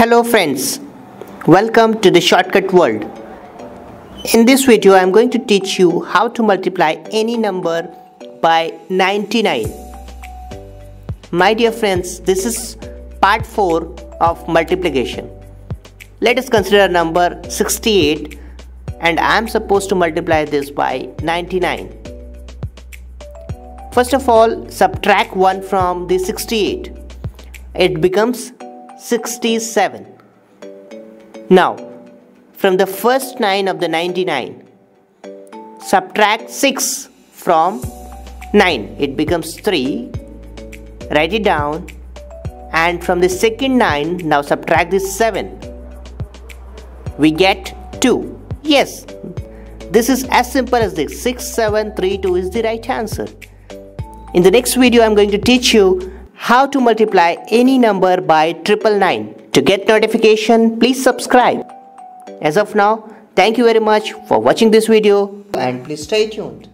Hello friends, welcome to the shortcut world. In this video I am going to teach you how to multiply any number by 99. My dear friends, this is part 4 of multiplication. Let us consider number 68 and I am supposed to multiply this by 99. First of all, subtract 1 from the 68. It becomes 67. Now, from the first 9 of the 99, subtract 6 from 9. It becomes 3. Write it down. And from the second 9, now subtract this 7. We get 2. Yes, this is as simple as this. 6732 is the right answer. In the next video, I am going to teach you how to multiply any number by 999. To get notification, please subscribe. As of now, thank you very much for watching this video and please stay tuned.